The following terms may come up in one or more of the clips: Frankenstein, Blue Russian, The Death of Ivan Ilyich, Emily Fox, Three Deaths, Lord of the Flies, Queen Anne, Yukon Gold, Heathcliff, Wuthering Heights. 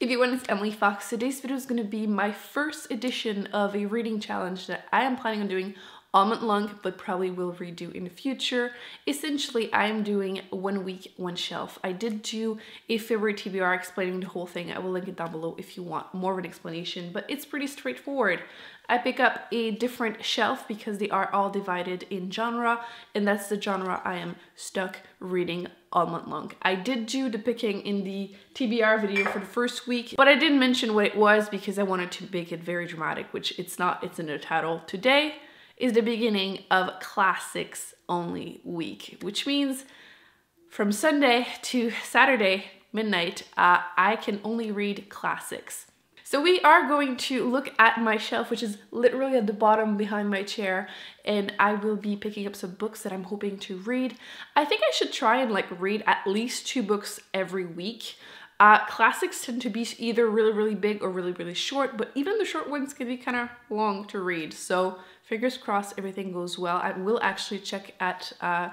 If you want, it's Emily Fox. Today's video is going to be my first edition of a reading challenge that I am planning on doing all month long, but probably will redo in the future. Essentially, I'm doing 1 week, one shelf. I did do a February TBR explaining the whole thing. I will link it down below if you want more of an explanation, but it's pretty straightforward. I pick up a different shelf because they are all divided in genre, and that's the genre I am stuck reading all month long. I did do the picking in the TBR video for the first week, but I didn't mention what it was because I wanted to make it very dramatic, which it's not, it's in the title. Today is the beginning of classics only week, which means from Sunday to Saturday midnight, I can only read classics. So we are going to look at my shelf, which is literally at the bottom behind my chair, and I will be picking up some books that I'm hoping to read. I think I should try and like read at least 2 books every week. Classics tend to be either really big or really short, but even the short ones can be kind of long to read. So fingers crossed everything goes well. I will actually check at on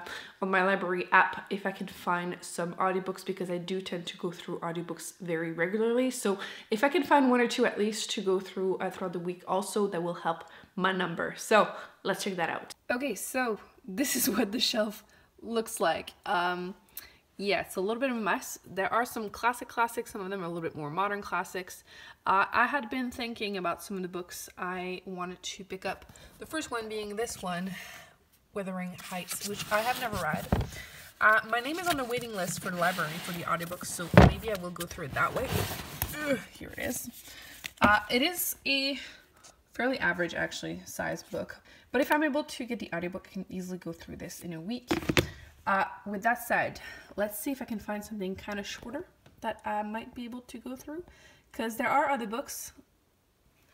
my library app if I can find some audiobooks, because I do tend to go through audiobooks very regularly. So if I can find 1 or 2 at least to go through throughout the week also, that will help my number. So let's check that out. Okay, so this is what the shelf looks like. Yeah, it's a little bit of a mess. There are some classics, some of them are a little bit more modern classics. I had been thinking about some of the books I wanted to pick up. The first one being this one, Wuthering Heights, which I have never read. My name is on the waiting list for the library for the audiobooks, so maybe I will go through it that way. Ugh, here it is. It is a fairly average, actually, size book. But if I'm able to get the audiobook, I can easily go through this in a week. With that said, let's see if I can find something kind of shorter that I might be able to go through, because there are other books,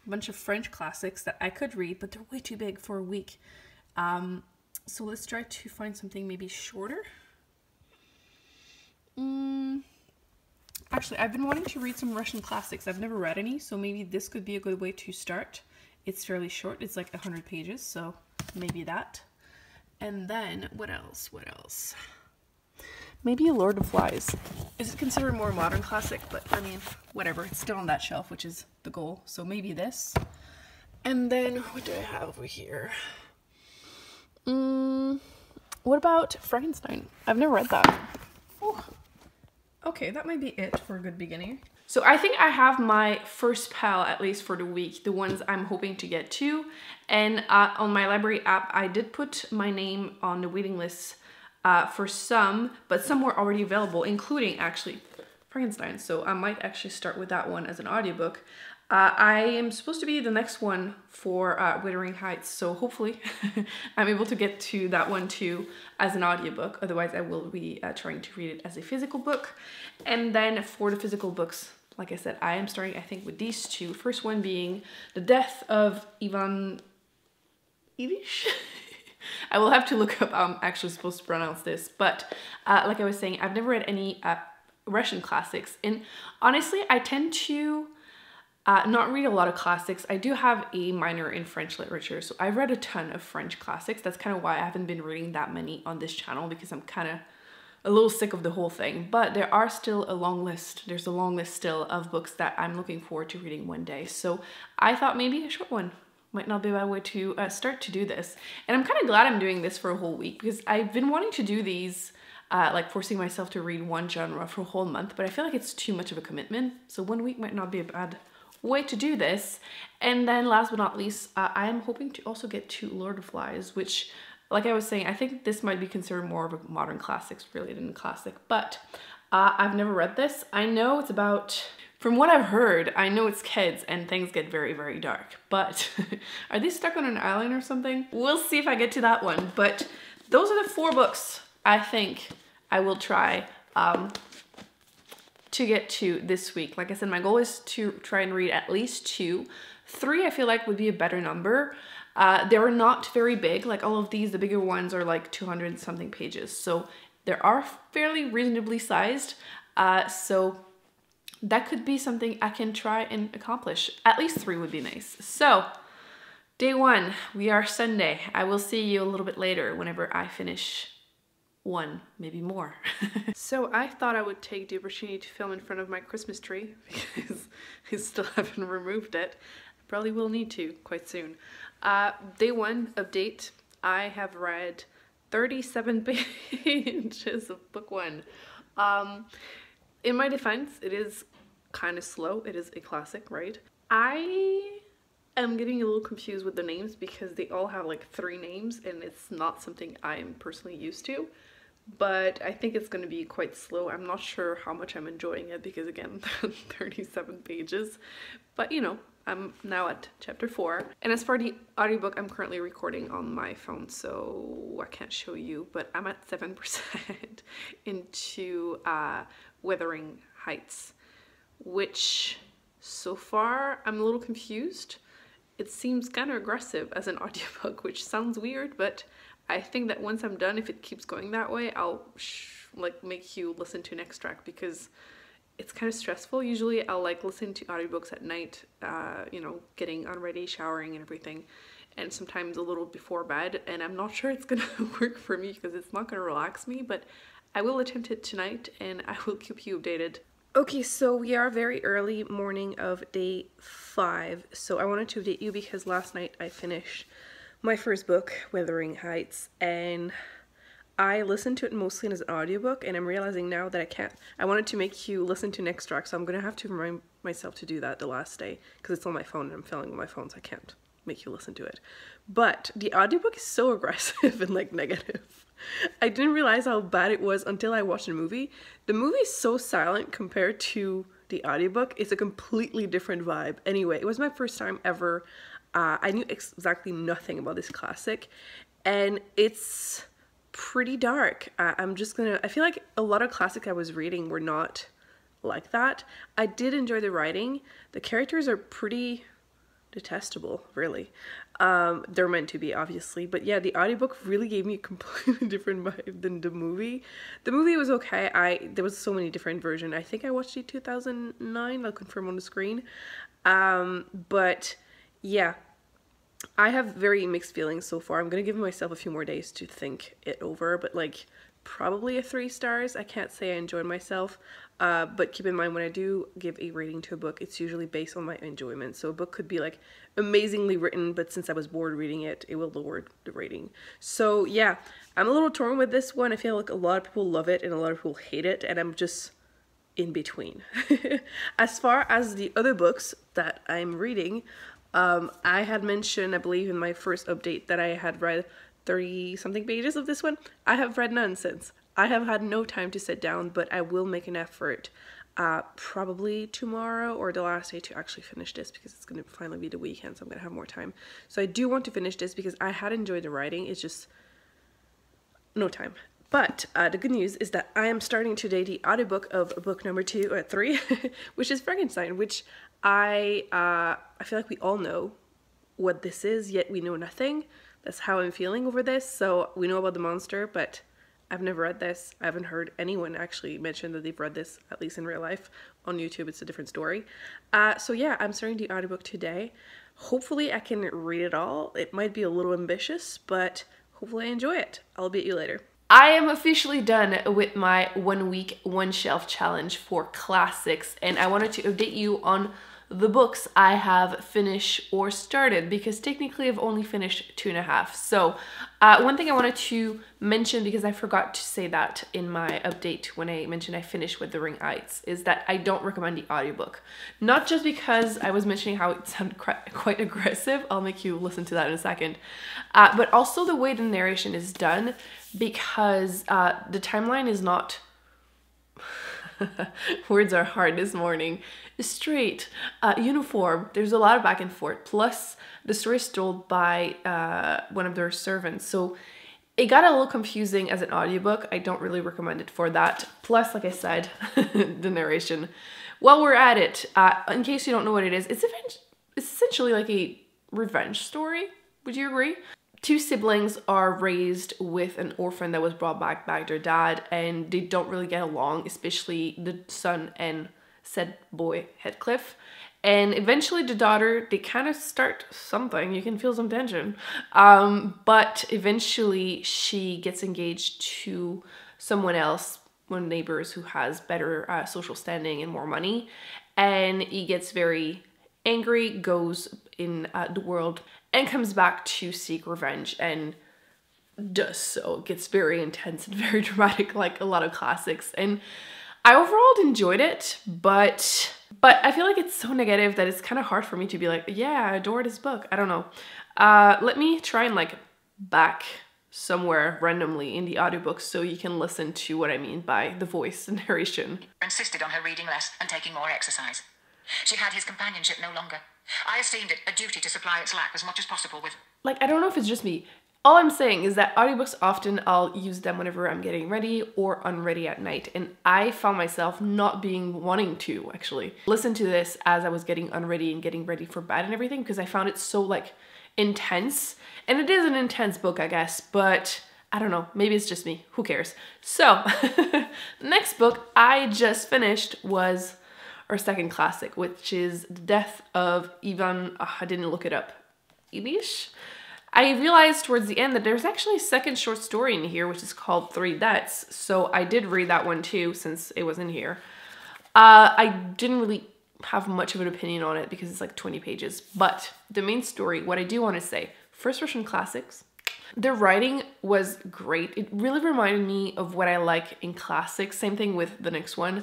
a bunch of French classics that I could read, but they're way too big for a week. So let's try to find something maybe shorter. Actually, I've been wanting to read some Russian classics. I've never read any, so maybe this could be a good way to start. It's fairly short. It's like 100 pages, so maybe that. And then, what else? Maybe Lord of the Flies. Is it considered more modern classic? But, I mean, whatever. It's still on that shelf, which is the goal. So maybe this. And then, what do I have over here? What about Frankenstein? I've never read that. Ooh. Okay, that might be it for a good beginning. So I think I have my first pile, at least for the week, the ones I'm hoping to get to. And on my library app, I did put my name on the waiting list for some, but some were already available, including actually Frankenstein. So I might actually start with that one as an audiobook. I am supposed to be the next one for Wuthering Heights, so hopefully I'm able to get to that one too as an audiobook. Otherwise, I will be trying to read it as a physical book. And then for the physical books, like I said, I am starting, I think, with these 2. First one being The Death of Ivan Ilyich. I will have to look up how I'm actually supposed to pronounce this, but like I was saying, I've never read any Russian classics. And honestly, I tend to not read a lot of classics. I do have a minor in French literature, so I've read a ton of French classics. That's kind of why I haven't been reading that many on this channel, because I'm kind of a little sick of the whole thing. But there are still a long list. There's a long list still of books that I'm looking forward to reading one day. So I thought maybe a short one might not be a bad way to start to do this. And I'm kind of glad I'm doing this for a whole week, because I've been wanting to do these, like forcing myself to read one genre for a whole month, but I feel like it's too much of a commitment. So 1 week might not be a bad way to do this. And then last but not least, I am hoping to also get to Lord of the Flies, which, like I was saying, I think this might be considered more of a modern classics really than a classic, but I've never read this. I know it's about, from what I've heard, I know it's kids and things get very dark, but are they stuck on an island or something? We'll see if I get to that one, but those are the 4 books I think I will try to get to this week. Like I said, my goal is to try and read at least 2. 3 I feel like would be a better number. They were not very big, like all of these, the bigger ones are like 200 something pages. So they are fairly reasonably sized. So that could be something I can try and accomplish. At least 3 would be nice. So day 1, we are Sunday. I will see you a little bit later whenever I finish one, maybe more. So I thought I would take the opportunity to film in front of my Christmas tree, because I still haven't removed it. I probably will need to quite soon. Day one update. I have read 37 pages of book one. In my defense, it is kind of slow. It is a classic, right? I'm getting a little confused with the names because they all have like three names and it's not something I'm personally used to, but I think it's going to be quite slow. I'm not sure how much I'm enjoying it because again, 37 pages, but you know, I'm now at chapter 4. And as for the audiobook, I'm currently recording on my phone, so I can't show you, but I'm at 7% into Wuthering Heights, which so far I'm a little confused. It seems kind of aggressive as an audiobook, which sounds weird, but I think that once I'm done, if it keeps going that way, I'll make you listen to an extract because it's kind of stressful. Usually I'll like listen to audiobooks at night, you know, getting ready, showering and everything, and sometimes a little before bed, and I'm not sure it's gonna work for me because it's not gonna relax me, but I will attempt it tonight and I will keep you updated. Okay, so we are very early morning of day 5, so I wanted to update you because last night I finished my first book, Wuthering Heights, and I listened to it mostly as an audiobook, and I'm realizing now that I can't. I wanted to make you listen to an extract, so I'm gonna have to remind myself to do that the last day because it's on my phone and I'm filming on my phone, so I can't make you listen to it. But the audiobook is so aggressive and like negative. I didn't realize how bad it was until I watched the movie. The movie is so silent compared to the audiobook. It's a completely different vibe. Anyway, it was my first time ever. I knew exactly nothing about this classic, and it's pretty dark. I feel like a lot of classics I was reading were not like that. I did enjoy the writing. The characters are pretty detestable, really. They're meant to be, obviously, but yeah, the audiobook really gave me a completely different vibe than the movie. The movie was okay. There was so many different versions. I think I watched it 2009, I'll confirm on the screen. But yeah, I have very mixed feelings so far. I'm gonna give myself a few more days to think it over, but like probably a 3 stars. I can't say I enjoyed myself. But keep in mind, when I do give a rating to a book, it's usually based on my enjoyment. So a book could be like amazingly written, but since I was bored reading it, it will lower the rating. So yeah, I'm a little torn with this one. I feel like a lot of people love it and a lot of people hate it, and I'm just in between. As far as the other books that I'm reading, I had mentioned, I believe in my first update, that I had read 30 something pages of this one. I have read none since. I have had no time to sit down, but I will make an effort probably tomorrow or the last day to actually finish this because it's going to finally be the weekend, so I'm going to have more time. So I do want to finish this because I had enjoyed the writing, it's just no time. But the good news is that I am starting today the audiobook of book number 3, which is Frankenstein, which I feel like we all know what this is, yet we know nothing. That's how I'm feeling over this. So we know about the monster, but I've never read this. I haven't heard anyone actually mention that they've read this, at least in real life. On YouTube, it's a different story. So yeah, I'm starting the audiobook today. Hopefully I can read it all. It might be a little ambitious, but hopefully I enjoy it. I'll update you later. I am officially done with my 1 week, one shelf challenge for classics, and I wanted to update you on the books I have finished or started, because technically I've only finished 2.5. So one thing I wanted to mention, because I forgot to say that in my update when I mentioned I finished with Wuthering Heights, is that I don't recommend the audiobook. Not just because I was mentioning how it sounded quite aggressive, I'll make you listen to that in a second, but also the way the narration is done, because the timeline is not... Words are hard this morning. Straight, uniform. There's a lot of back and forth. Plus, the story is told by one of their servants. So it got a little confusing as an audiobook. I don't really recommend it for that. Plus, like I said, the narration. While we're at it, in case you don't know what it is, it's essentially like a revenge story. Would you agree? Two siblings are raised with an orphan that was brought back by their dad, and they don't really get along, especially the son and said boy Heathcliff. And eventually the daughter, they kind of start something, you can feel some tension. But eventually she gets engaged to someone else, one of the neighbors who has better social standing and more money. And he gets very angry, goes in the world, and comes back to seek revenge, and does so. It gets very intense and very dramatic, like a lot of classics. And I overall enjoyed it, but I feel like it's so negative that it's kind of hard for me to be like, yeah, I adore this book. I don't know. Let me try and like back somewhere randomly in the audiobook so you can listen to what I mean by the voice and narration. Insisted on her reading less and taking more exercise. She had his companionship no longer. I esteemed it a duty to supply its lack as much as possible with... Like, I don't know if it's just me. All I'm saying is that audiobooks, often I'll use them whenever I'm getting ready or unready at night, and I found myself not wanting to actually listen to this as I was getting unready and getting ready for bed and everything, because I found it so like intense. And it is an intense book, I guess, but I don't know, maybe it's just me, who cares? So the next book I just finished was our second classic, which is The Death of Ivan, I didn't look it up, Ilyich. I realized towards the end that there's actually a second short story in here, which is called Three Deaths. So I did read that one too, since it was in here. I didn't really have much of an opinion on it because it's like 20 pages, but the main story, what I do want to say, first Russian classics, the writing was great. It really reminded me of what I like in classics. Same thing with the next one.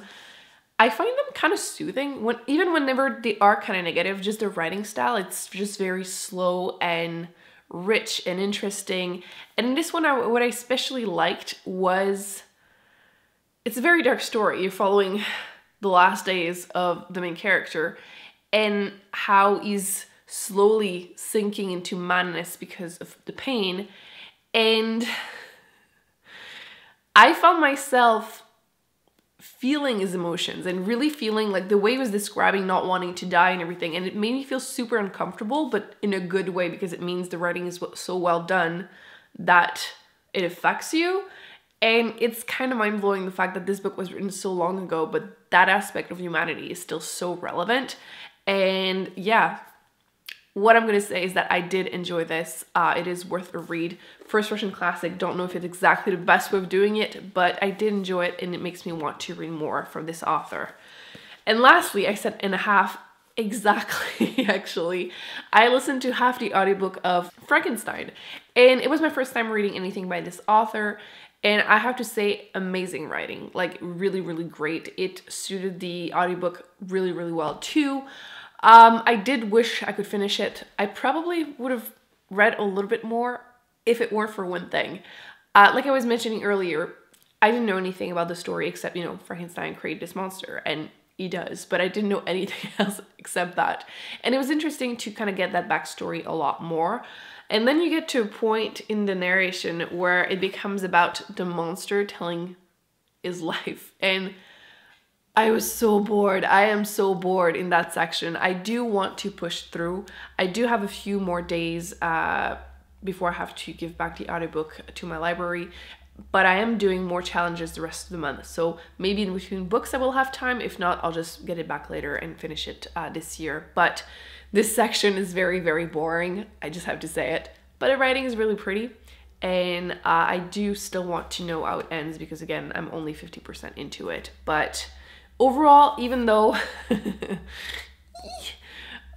I find them kind of soothing, even whenever they are kind of negative, just their writing style, it's just very slow and rich and interesting. And in this one, what I especially liked was, it's a very dark story. You're following the last days of the main character and how he's slowly sinking into madness because of the pain. And I found myself feeling his emotions and really feeling like the way he was describing not wanting to die and everything, and it made me feel super uncomfortable, but in a good way, because it means the writing is so well done that it affects you. And it's kind of mind-blowing the fact that this book was written so long ago, but that aspect of humanity is still so relevant. And yeah, what I'm gonna say is that I did enjoy this. It is worth a read. First Russian classic, don't know if it's exactly the best way of doing it, but I did enjoy it and it makes me want to read more from this author. And lastly, I said and a half exactly, actually. I listened to half the audiobook of Frankenstein, and it was my first time reading anything by this author. And I have to say, amazing writing, like really, really great. It suited the audiobook really, really well too. I did wish I could finish it. I probably would have read a little bit more if it weren't for one thing. Like I was mentioning earlier, I didn't know anything about the story except, you know, Frankenstein created this monster, and he does, but I didn't know anything else except that. And it was interesting to kind of get that backstory a lot more. And then you get to a point in the narration where it becomes about the monster telling his life, and I was so bored. I am so bored in that section. I do want to push through. I do have a few more days before I have to give back the audiobook to my library, but I am doing more challenges the rest of the month. So maybe in between books I will have time. If not, I'll just get it back later and finish it this year. But this section is very, very boring. I just have to say it. But the writing is really pretty. And I do still want to know how it ends because, again, I'm only 50% into it. But overall, even though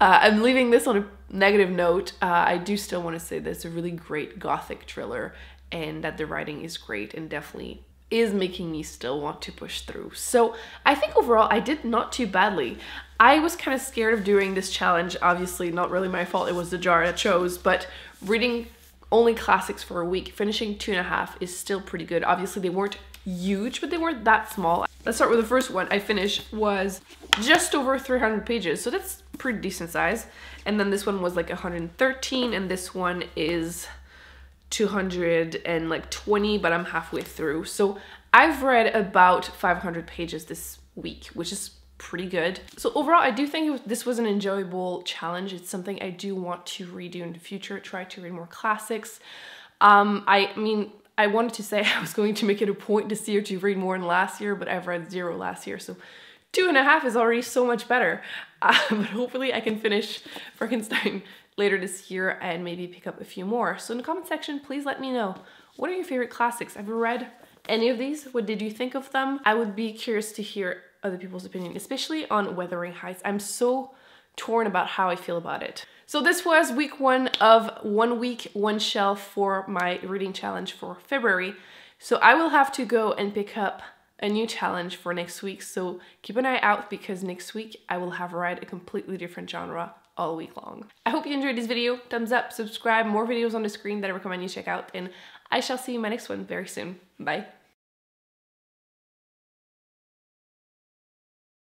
I'm leaving this on a negative note, I do still want to say that it's a really great gothic thriller and that the writing is great and definitely is making me still want to push through. So I think overall I did not too badly. I was kind of scared of doing this challenge, obviously not really my fault, it was the jar I chose, but reading only classics for a week, finishing 2.5 is still pretty good. Obviously they weren't huge, but they weren't that small. Let's start with the first one I finished was just over 300 pages, so that's pretty decent size. And then this one was like 113, and this one is 220, but I'm halfway through. So I've read about 500 pages this week, which is pretty good. So overall, I do think this was an enjoyable challenge. It's something I do want to redo in the future, try to read more classics. I mean, I wanted to say I was going to make it a point this year to read more than last year, but I've read zero last year, so 2.5 is already so much better. But hopefully I can finish Frankenstein later this year and maybe pick up a few more. So in the comment section, please let me know, what are your favorite classics? Have you read any of these? What did you think of them? I would be curious to hear other people's opinion, especially on Wuthering Heights. I'm so torn about how I feel about it. So this was week one of 1 week, one shelf for my reading challenge for February. So I will have to go and pick up a new challenge for next week. So keep an eye out, because next week I will have read a completely different genre all week long. I hope you enjoyed this video. Thumbs up, subscribe, more videos on the screen that I recommend you check out, and I shall see you in my next one very soon. Bye.